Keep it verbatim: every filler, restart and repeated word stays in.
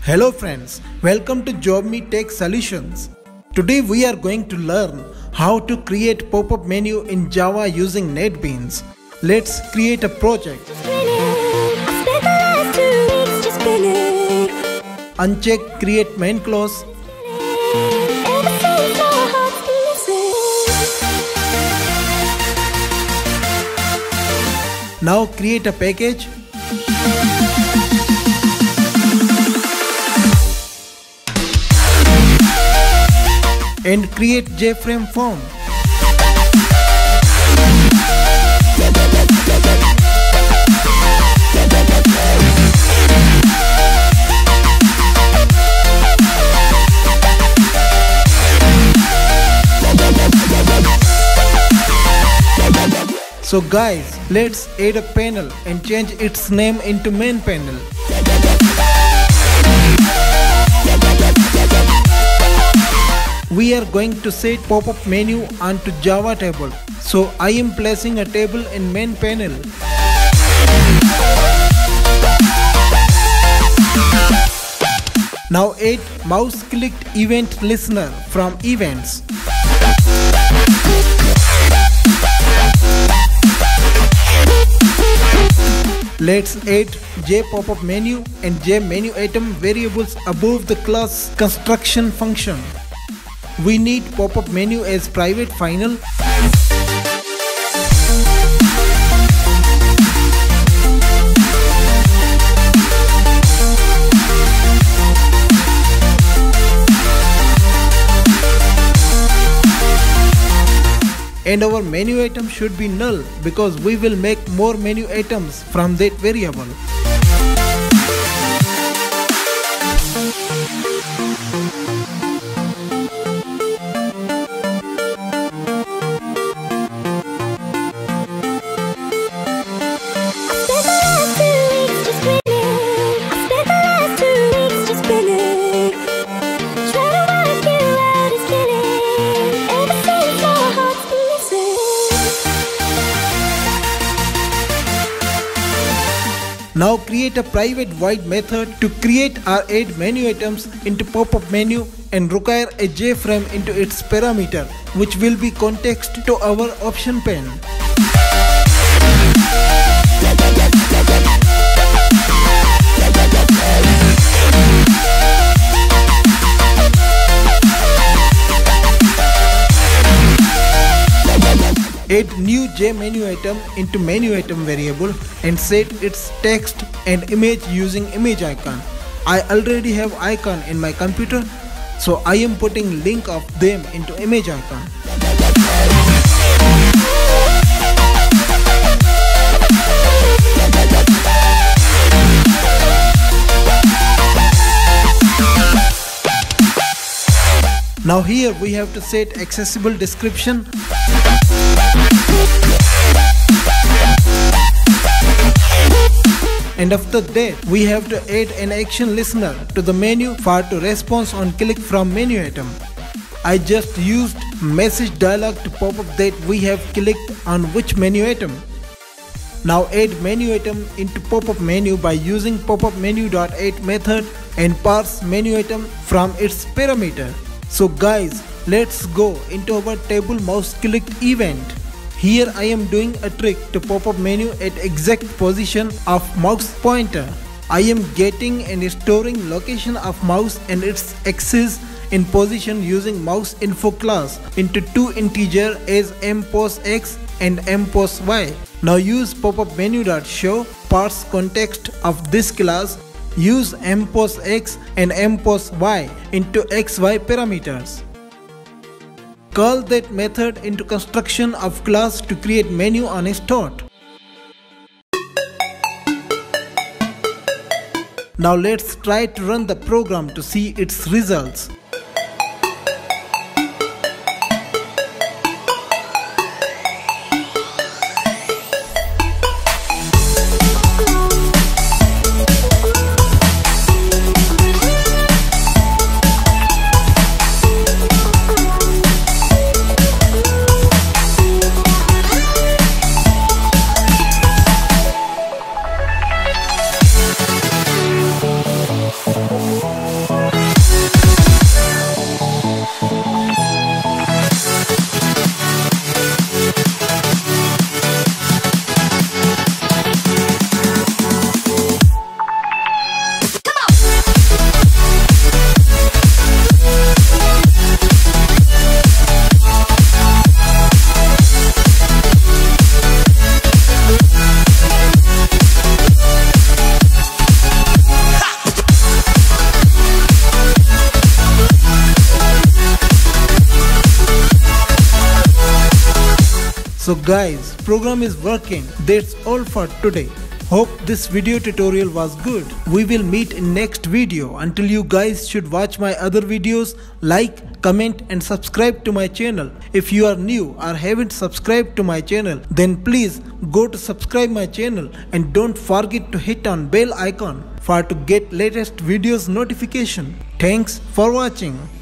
Hello friends, welcome to JobMe Tech Solutions. Today we are going to learn how to create pop-up menu in Java using NetBeans. Let's create a project. Uncheck create main clause. Now create a package. And create JFrame form. So guys, let's add a panel and change its name into main panel. We are going to set pop-up menu onto Java table. So I am placing a table in main panel. Now add mouse clicked event listener from events. Let's add JPopupMenu and JMenuItem variables above the class construction function. We need pop-up menu as private final. And our menu item should be null because we will make more menu items from that variable. Now create a private void method to create or add menu items into pop-up menu and require a JFrame into its parameter, which will be context to our option pane. Add new JMenuItem into MenuItem variable and set its text and image using ImageIcon. I already have icon in my computer, so I am putting link of them into ImageIcon. Now here we have to set accessible description. And after that, we have to add an action listener to the menu for to response on click from menu item. I just used message dialog to pop up that we have clicked on which menu item. Now add menu item into pop-up menu by using popupMenu.add method and parse menu item from its parameter. So guys, let's go into our table mouse clicked event. Here I am doing a trick to pop-up menu at exact position of mouse pointer. I am getting and storing location of mouse and its axis in position using MouseInfo class into two integer as mPosX and mPosY. Now use pop-up menu.show, parse context of this class, use mPosX and mPosY into X Y parameters. Call that method into construction of class to create menu on a start. Now let's try to run the program to see its results. So guys, program is working. That's all for today. Hope this video tutorial was good. We will meet in next video. Until you guys should watch my other videos, like, comment and subscribe to my channel. If you are new or haven't subscribed to my channel, then please go to subscribe my channel and don't forget to hit on bell icon for to get latest videos notification. Thanks for watching.